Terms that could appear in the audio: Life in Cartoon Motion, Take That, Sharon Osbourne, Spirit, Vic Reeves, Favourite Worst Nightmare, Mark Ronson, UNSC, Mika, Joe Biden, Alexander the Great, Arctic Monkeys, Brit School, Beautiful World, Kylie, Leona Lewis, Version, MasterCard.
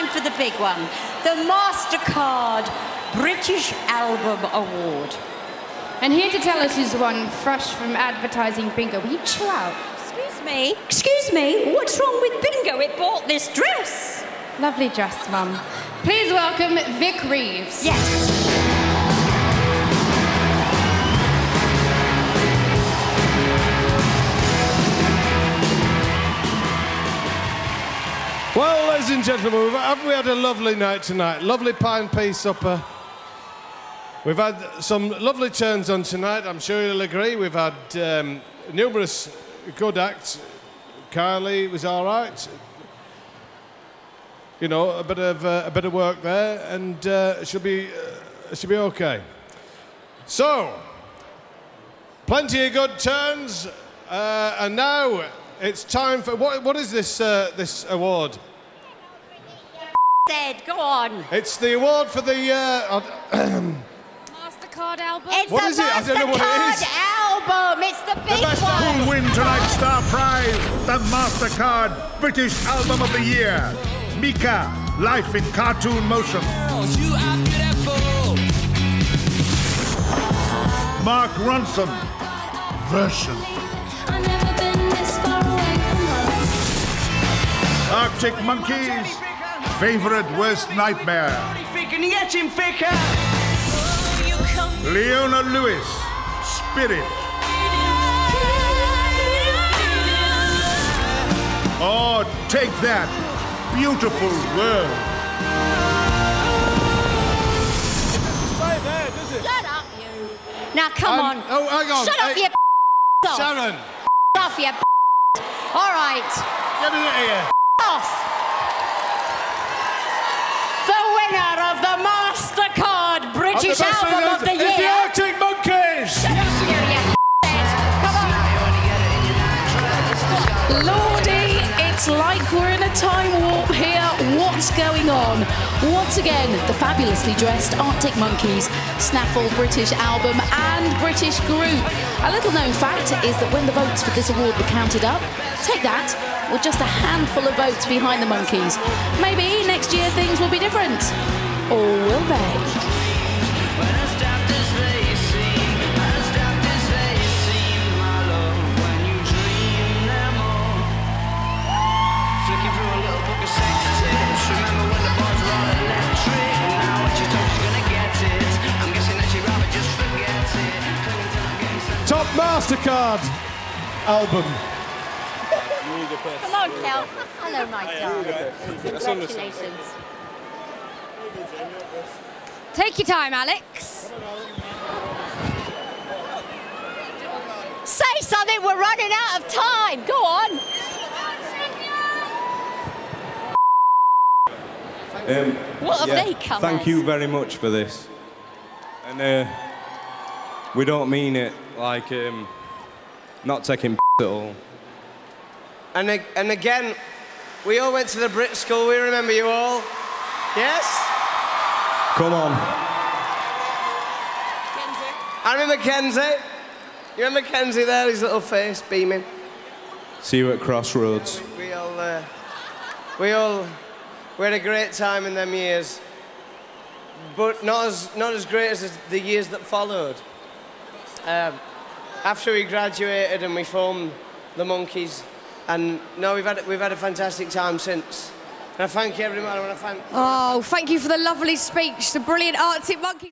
time for the big one, the MasterCard British Album Award. And here to tell us is one fresh from advertising bingo. Will you chill out? Excuse me, what's wrong with bingo? It bought this dress. Lovely dress, Mum. Please welcome Vic Reeves. Yes. Well, ladies and gentlemen, haven't we had a lovely night tonight? Lovely pie and pea supper. We've had some lovely turns on tonight, I'm sure you'll agree. We've had numerous good acts. Kylie was all right. You know, a bit of work there, and she'll be okay. So, plenty of good turns, and now it's time for what is this this award? Go on. It's the award for the MasterCard album. It's what is it? I don't know what it is. Album. It's the big one. Who win tonight's star prize? The MasterCard British Album of the Year. Mika, Life in Cartoon Motion. You are beautiful. Mark Ronson, Version. I've never been this far away from home. Arctic Monkeys, Favourite Worst Nightmare. Leona Lewis, Spirit. Or Take That, Beautiful World. Right there, does it? Shut up, you. Now, come on. Oh, hang on. Shut up, you off. Sharon. Off, you all right. Get me out of here. Off. Of the MasterCard British Album of the Year. It's the Arctic Monkeys! Shut up, you come on. Lordy, it's like we're in a time warp here. What's going on? Once again, the fabulously dressed Arctic Monkeys, snaffle British album and British group. A little known fact is that when the votes for this award were counted up, Take That, with just a handful of votes behind the Monkeys. Maybe next year things will be different. Or will they? Top MasterCard album. Hello, Kel. Hello, my dad. Congratulations. Take your time, Alex. Say something, we're running out of time. Go on. What have they come? Thank you very much for this. And we don't mean it like not taking at all. And again, we all went to the Brit School, we remember you all. Yes? Come on. Kenzie. I remember Kenzie. You remember Kenzie there, his little face beaming? See you at Crossroads. We had a great time in them years. But not as great as the years that followed. After we graduated and we formed the Monkeys, and no, we've had a fantastic time since. And I thank you, everyone. I want to thank you. Oh, thank you for the lovely speech, the brilliant Arctic Monkeys.